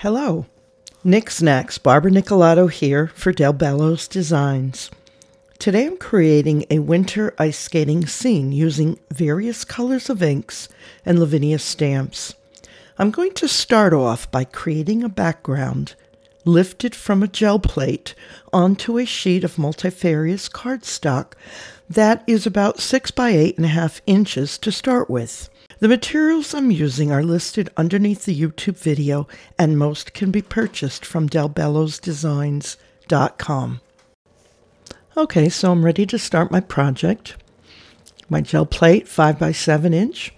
Hello, Nick's Knacks, Barbara Nicolato here for Del Bello's Designs. Today I'm creating a winter ice skating scene using various colors of inks and Lavinia stamps. I'm going to start off by creating a background lifted from a gel plate onto a sheet of multifarious cardstock that is about 6 by 8.5 inches to start with. The materials I'm using are listed underneath the YouTube video, and most can be purchased from delbellosdesigns.com. Okay, so I'm ready to start my project. My gel plate, 5 by 7 inch.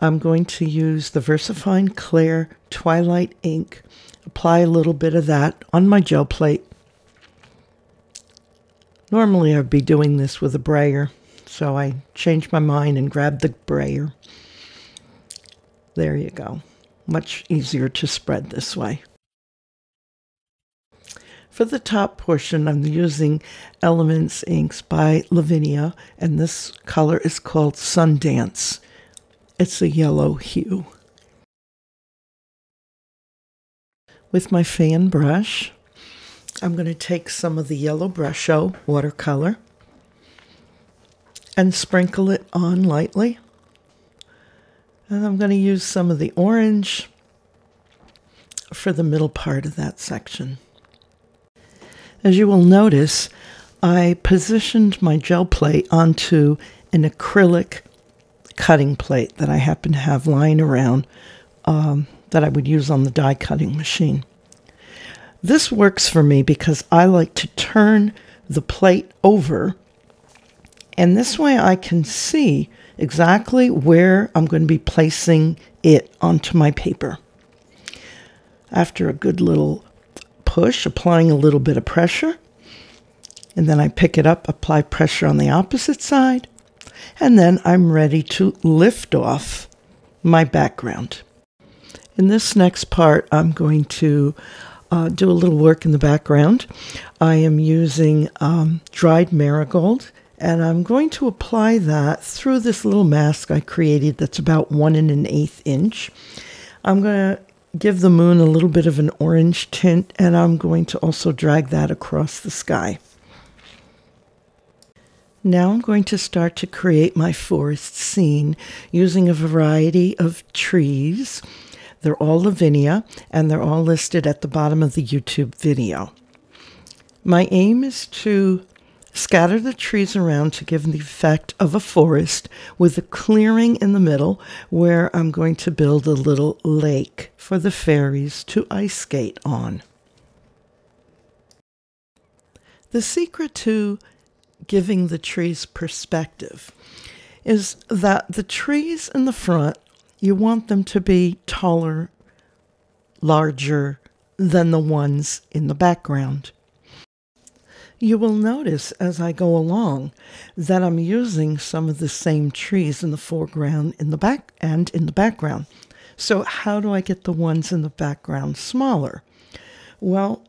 I'm going to use the Versafine Clair Twilight ink. Apply a little bit of that on my gel plate. Normally I'd be doing this with a brayer, so I changed my mind and grabbed the brayer. There you go. Much easier to spread this way. For the top portion, I'm using Elements Inks by Lavinia, and this color is called Sundance. It's a yellow hue. With my fan brush, I'm going to take some of the yellow Brusho watercolor and sprinkle it on lightly. And I'm going to use some of the orange for the middle part of that section. As you will notice, I positioned my gel plate onto an acrylic cutting plate that I happen to have lying around that I would use on the die cutting machine. This works for me because I like to turn the plate over, and this way I can see exactly where I'm going to be placing it onto my paper. After a good little push, applying a little bit of pressure, and then I pick it up, apply pressure on the opposite side, and then I'm ready to lift off my background. In this next part, I'm going to do a little work in the background. I am using dried marigold, and I'm going to apply that through this little mask I created that's about 1 1/8 inch. I'm going to give the moon a little bit of an orange tint, and I'm going to also drag that across the sky. Now I'm going to start to create my forest scene using a variety of trees. They're all Lavinia, and they're all listed at the bottom of the YouTube video. My aim is to scatter the trees around to give the effect of a forest with a clearing in the middle where I'm going to build a little lake for the fairies to ice skate on. The secret to giving the trees perspective is that the trees in the front, you want them to be taller, larger than the ones in the background. You will notice as I go along that I'm using some of the same trees in the foreground and in the background. So how do I get the ones in the background smaller? Well,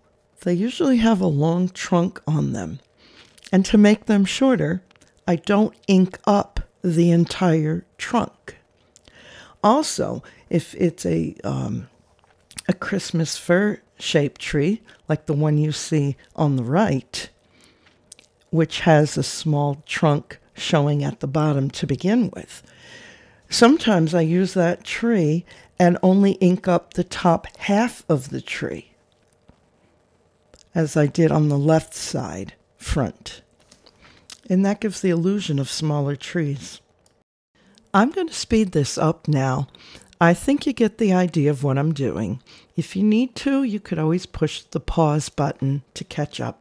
they usually have a long trunk on them. And to make them shorter, I don't ink up the entire trunk. Also, if it's a Christmas fir-shaped tree, like the one you see on the right, which has a small trunk showing at the bottom to begin with. Sometimes I use that tree and only ink up the top half of the tree, as I did on the left side front. And that gives the illusion of smaller trees. I'm going to speed this up now. I think you get the idea of what I'm doing. If you need to, you could always push the pause button to catch up.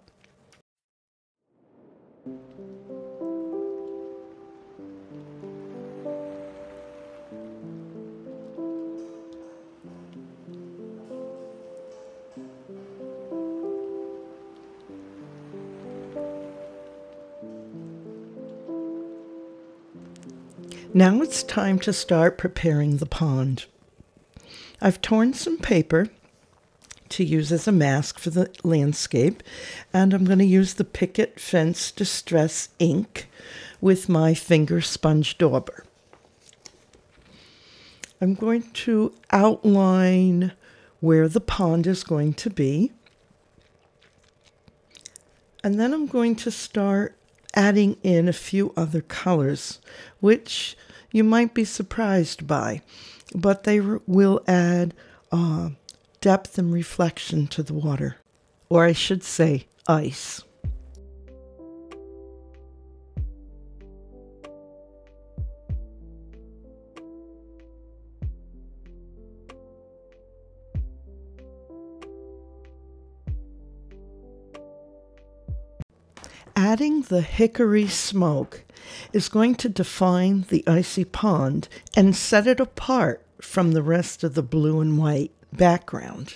Now it's time to start preparing the pond. I've torn some paper to use as a mask for the landscape, and I'm going to use the Picket Fence Distress ink with my finger sponge dauber. I'm going to outline where the pond is going to be. And then I'm going to start adding in a few other colors, which you might be surprised by, but they will add depth and reflection to the water, or I should say ice. Adding the hickory smoke is going to define the icy pond and set it apart from the rest of the blue and white background.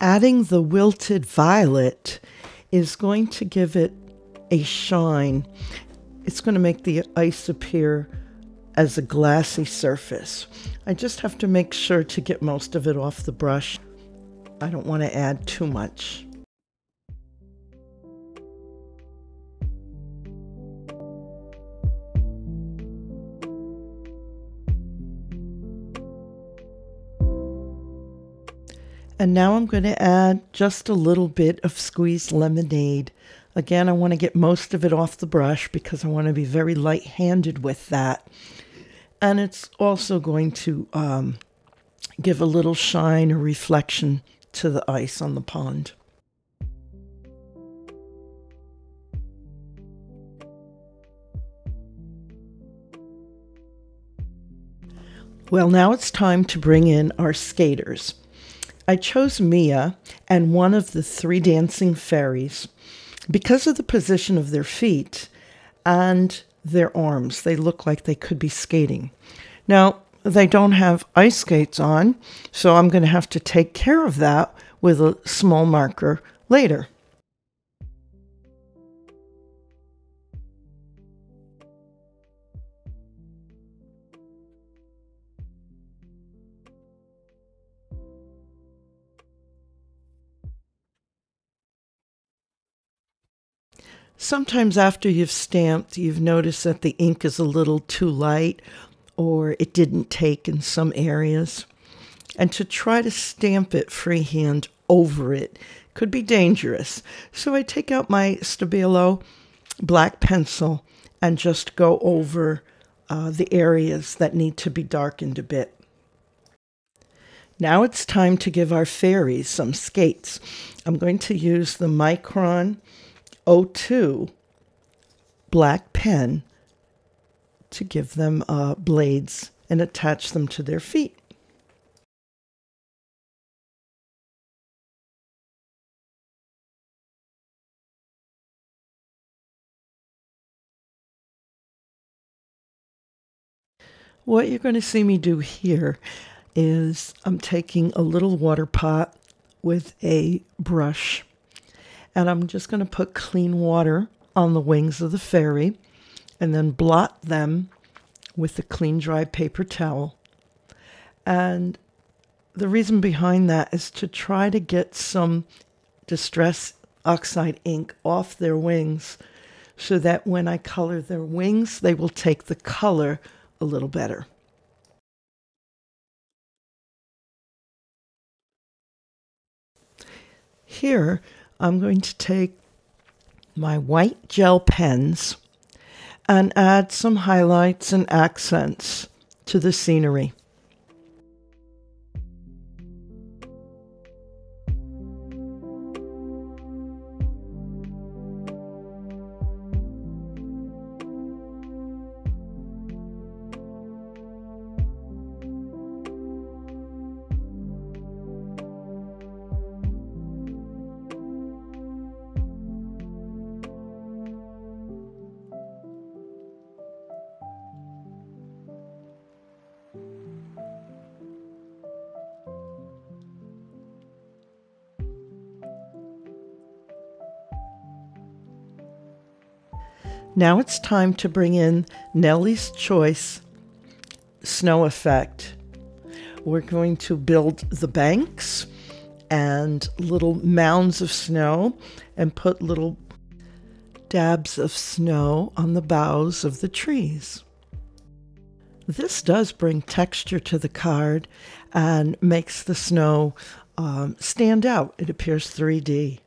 Adding the wilted violet is going to give it a shine. It's going to make the ice appear as a glassy surface. I just have to make sure to get most of it off the brush. I don't want to add too much. And now I'm going to add just a little bit of squeezed lemonade. Again, I want to get most of it off the brush because I want to be very light-handed with that. And it's also going to give a little shine or reflection to the ice on the pond. Well, now it's time to bring in our skaters. I chose Mia and one of the three dancing fairies because of the position of their feet and their arms. They look like they could be skating. Now, they don't have ice skates on, so I'm going to have to take care of that with a small marker later. Sometimes after you've stamped, you've noticed that the ink is a little too light or it didn't take in some areas. And to try to stamp it freehand over it could be dangerous. So I take out my Stabilo black pencil and just go over the areas that need to be darkened a bit. Now it's time to give our fairies some skates. I'm going to use the Micron O2 black pen to give them blades and attach them to their feet. What you're going to see me do here is I'm taking a little water pot with a brush, and I'm just going to put clean water on the wings of the fairy and then blot them with a clean, dry paper towel. And the reason behind that is to try to get some Distress Oxide ink off their wings so that when I color their wings, they will take the color a little better. Here, I'm going to take my white gel pens and add some highlights and accents to the scenery. Now it's time to bring in Nellie's Choice Snow Effect. We're going to build the banks and little mounds of snow and put little dabs of snow on the boughs of the trees. This does bring texture to the card and makes the snow stand out. It appears 3D.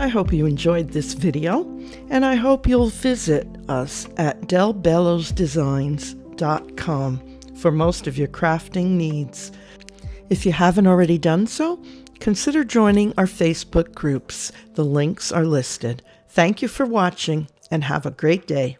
I hope you enjoyed this video, and I hope you'll visit us at delbellosdesigns.com for most of your crafting needs. If you haven't already done so, consider joining our Facebook groups. The links are listed. Thank you for watching, and have a great day.